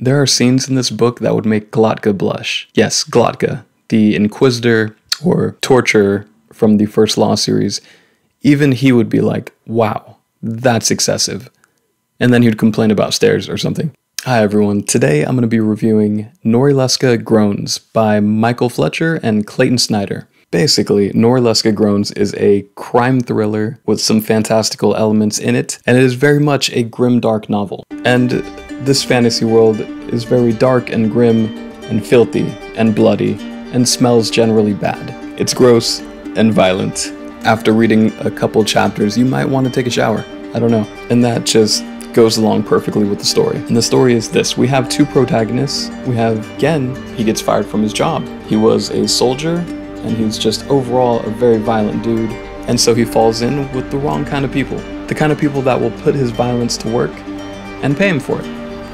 There are scenes in this book that would make Glotka blush. Yes, Glotka, the inquisitor or torturer from the First Law series. Even he would be like, wow, that's excessive. And then he'd complain about stairs or something. Hi everyone, today I'm going to be reviewing Norylska Groans by Michael Fletcher and Clayton Snyder. Basically, Norylska Groans is a crime thriller with some fantastical elements in it, and it is very much a grim dark novel. And this fantasy world is very dark and grim and filthy and bloody and smells generally bad. It's gross and violent. After reading a couple chapters, you might want to take a shower. I don't know. And that just goes along perfectly with the story. And the story is this. We have two protagonists. We have Gen. He gets fired from his job. He was a soldier, and he was just overall a very violent dude. And so he falls in with the wrong kind of people. The kind of people that will put his violence to work and pay him for it.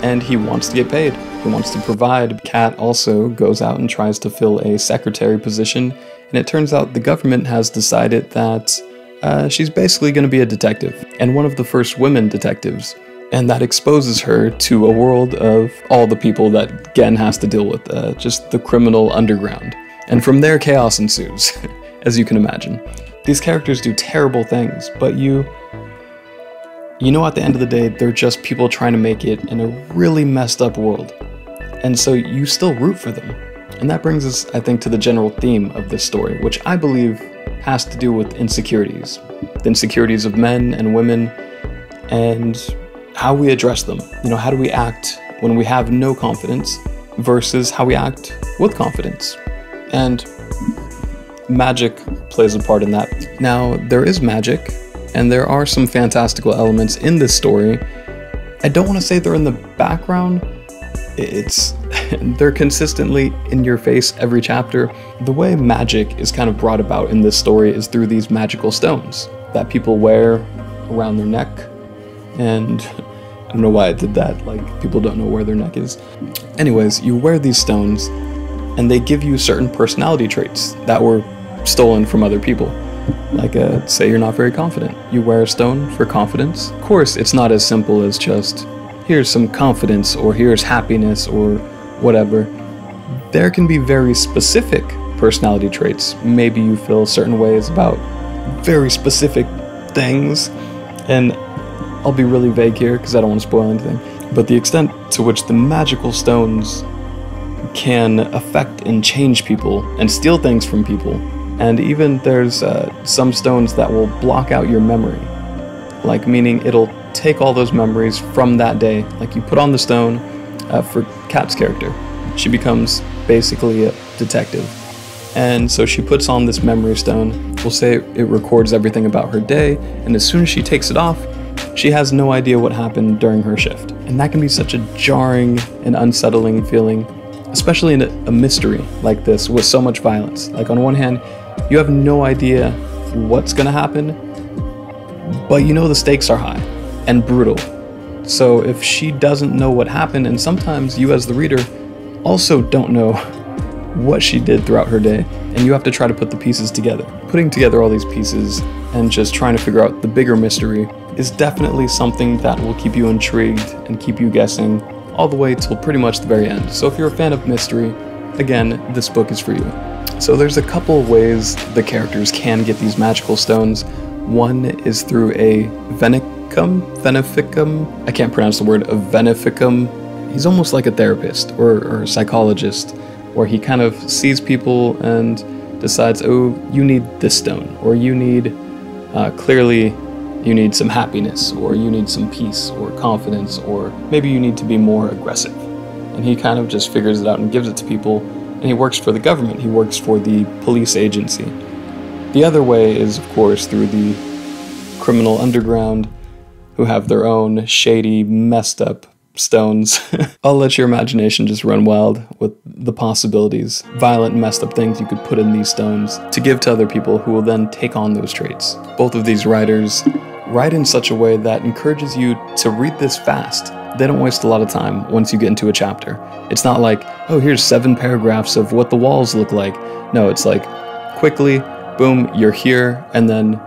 And he wants to get paid. He wants to provide. Kat also goes out and tries to fill a secretary position. And it turns out the government has decided that she's basically going to be a detective, and one of the first women detectives. And that exposes her to a world of all the people that Gen has to deal with, just the criminal underground. And from there, chaos ensues, as you can imagine. These characters do terrible things, but you know, at the end of the day, they're just people trying to make it in a really messed up world. And so you still root for them. And that brings us, I think, to the general theme of this story, which I believe has to do with insecurities. The insecurities of men and women, and how we address them. You know, how do we act when we have no confidence versus how we act with confidence? And magic plays a part in that. Now, there is magic, and there are some fantastical elements in this story. I don't want to say they're in the background. They're consistently in your face every chapter. The way magic is kind of brought about in this story is through these magical stones that people wear around their neck. And I don't know why I did that, like people don't know where their neck is. Anyways, you wear these stones and they give you certain personality traits that were stolen from other people. Like, say you're not very confident. You wear a stone for confidence. Of course, it's not as simple as just, here's some confidence, or here's happiness, or whatever. There can be very specific personality traits. Maybe you feel certain ways about very specific things, and I'll be really vague here because I don't want to spoil anything. But the extent to which the magical stones can affect and change people and steal things from people, and even there's some stones that will block out your memory, like meaning it'll take all those memories from that day. Like you put on the stone for Kat's character. She becomes basically a detective. And so she puts on this memory stone. We'll say it records everything about her day. And as soon as she takes it off, she has no idea what happened during her shift. And that can be such a jarring and unsettling feeling, especially in a mystery like this with so much violence. Like on one hand, you have no idea what's gonna happen, but you know the stakes are high and brutal. So if she doesn't know what happened, and sometimes you as the reader also don't know what she did throughout her day, and you have to try to put the pieces together. Putting together all these pieces and just trying to figure out the bigger mystery is definitely something that will keep you intrigued and keep you guessing all the way till pretty much the very end. So if you're a fan of mystery, again, this book is for you. So there's a couple of ways the characters can get these magical stones. One is through a Veneficum? I can't pronounce the word. A Veneficum. He's almost like a therapist or a psychologist, where he kind of sees people and decides, oh, you need this stone, or you need, clearly, you need some happiness, or you need some peace, or confidence, or maybe you need to be more aggressive. And he kind of just figures it out and gives it to people, and he works for the government. He works for the police agency. The other way is, of course, through the criminal underground, who have their own shady, messed up stones. I'll let your imagination just run wild with the possibilities. Violent, messed up things you could put in these stones to give to other people who will then take on those traits. Both of these writers write in such a way that encourages you to read this fast. They don't waste a lot of time once you get into a chapter. It's not like, oh, here's 7 paragraphs of what the walls look like. No, it's like, quickly, boom, you're here, and then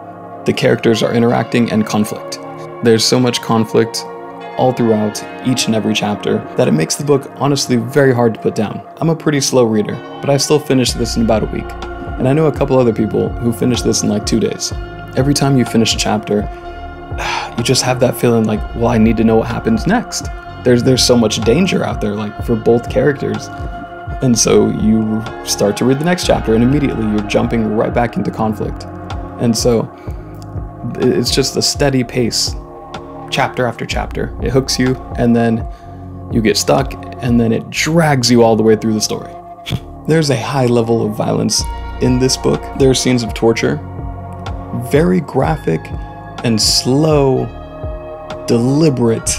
the characters are interacting and conflict. There's so much conflict all throughout each and every chapter that it makes the book honestly very hard to put down. I'm a pretty slow reader, but I still finished this in about a week. And I know a couple other people who finished this in like 2 days. Every time you finish a chapter, you just have that feeling like, well, I need to know what happens next. There's so much danger out there, like, for both characters. And so you start to read the next chapter and immediately you're jumping right back into conflict. And so it's just a steady pace, chapter after chapter. It hooks you and then you get stuck and then it drags you all the way through the story. There's a high level of violence in this book. There are scenes of torture, very graphic and slow, deliberate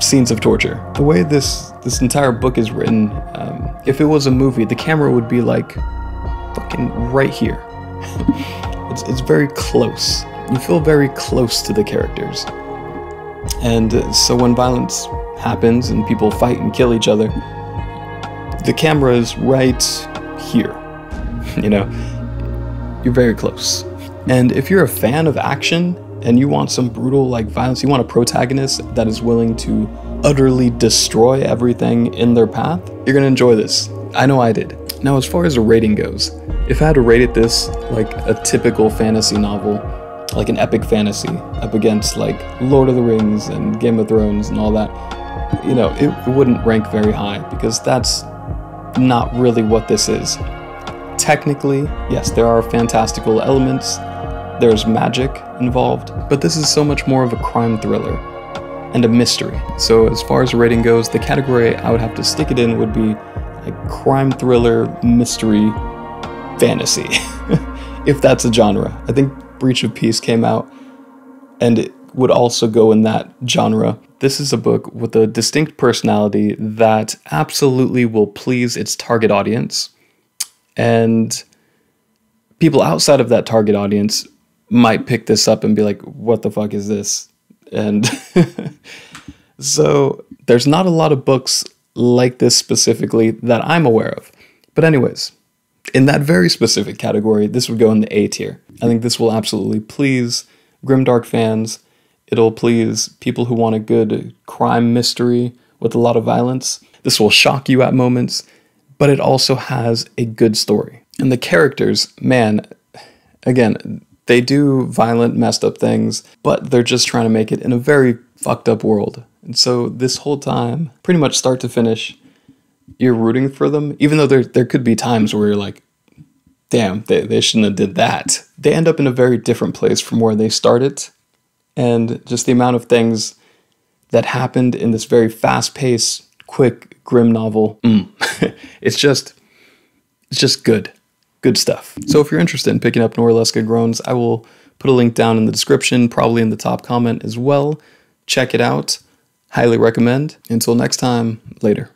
scenes of torture. The way this entire book is written, if it was a movie, the camera would be like fucking right here. It's very close. You feel very close to the characters. And so when violence happens and people fight and kill each other, the camera is right here. You know, you're very close. And if you're a fan of action, and you want some brutal, like, violence, you want a protagonist that is willing to utterly destroy everything in their path, you're gonna enjoy this. I know I did. Now, as far as a rating goes, if I had to rate this like a typical fantasy novel, like an epic fantasy, up against like Lord of the Rings and Game of Thrones and all that, you know, it wouldn't rank very high because that's not really what this is. Technically, yes, there are fantastical elements, there's magic involved, but this is so much more of a crime thriller and a mystery. So as far as rating goes, the category I would have to stick it in would be like crime thriller, mystery, fantasy, if that's a genre. I think Breach of Peace came out and it would also go in that genre. This is a book with a distinct personality that absolutely will please its target audience, and people outside of that target audience might pick this up and be like, what the fuck is this? And so there's not a lot of books like this specifically that I'm aware of. But anyways, in that very specific category, this would go in the A tier. I think this will absolutely please Grimdark fans. It'll please people who want a good crime mystery with a lot of violence. This will shock you at moments, but it also has a good story. And the characters, man, again, they do violent, messed up things, but they're just trying to make it in a very fucked up world. And so this whole time, pretty much start to finish, you're rooting for them, even though there could be times where you're like, damn, they shouldn't have did that. They end up in a very different place from where they started. And just the amount of things that happened in this very fast-paced, quick, grim novel, it's just good. Good stuff. So if you're interested in picking up Norylska Groans, I will put a link down in the description, probably in the top comment as well. Check it out. Highly recommend. Until next time, later.